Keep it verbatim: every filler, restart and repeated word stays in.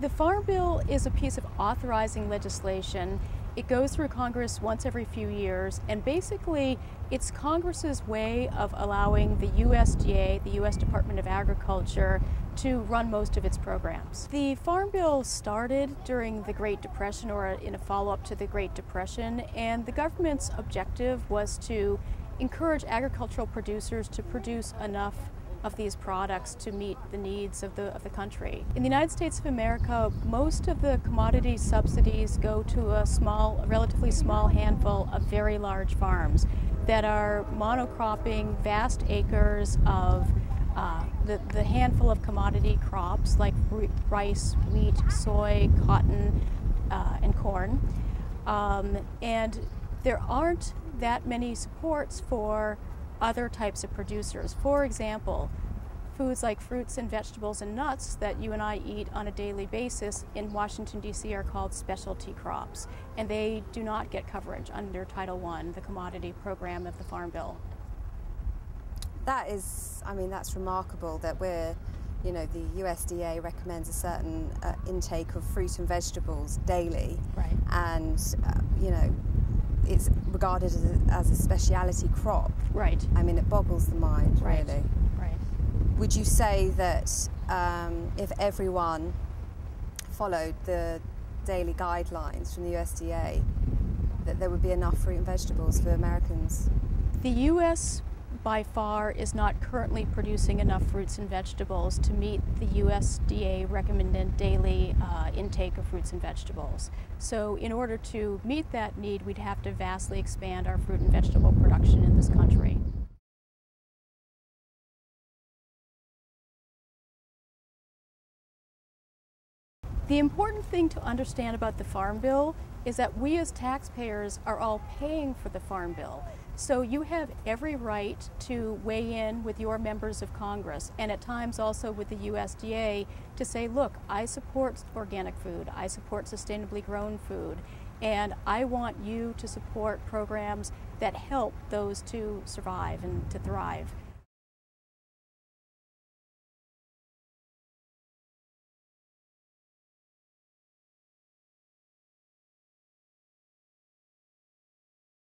The Farm Bill is a piece of authorizing legislation. It goes through Congress once every few years, and basically it's Congress's way of allowing the U S D A, the U S Department of Agriculture, to run most of its programs. The Farm Bill started during the Great Depression, or in a follow-up to the Great Depression, and the government's objective was to encourage agricultural producers to produce enough of these products to meet the needs of the, of the country. In the United States of America, most of the commodity subsidies go to a small, a relatively small handful of very large farms that are monocropping vast acres of uh, the, the handful of commodity crops like rice, wheat, soy, cotton, uh, and corn. Um, and there aren't that many supports for other types of producers. For example, foods like fruits and vegetables and nuts that you and I eat on a daily basis in Washington, D C are called specialty crops, and they do not get coverage under Title One, the commodity program of the Farm Bill. That is, I mean, that's remarkable that we're, you know, the U S D A recommends a certain uh, intake of fruit and vegetables daily. Right. And, uh, you know, it's regarded as a, as a speciality crop. Right. I mean, it boggles the mind, right. Really. Right. Would you say that um, if everyone followed the daily guidelines from the U S D A, that there would be enough fruit and vegetables for Americans? The U S by far is not currently producing enough fruits and vegetables to meet the U S D A recommended daily uh, intake of fruits and vegetables. So in order to meet that need, we'd have to vastly expand our fruit and vegetable production in this country. The important thing to understand about the Farm Bill is that we as taxpayers are all paying for the Farm Bill. So you have every right to weigh in with your members of Congress, and at times also with the U S D A, to say, look, I support organic food, I support sustainably grown food, and I want you to support programs that help those to survive and to thrive.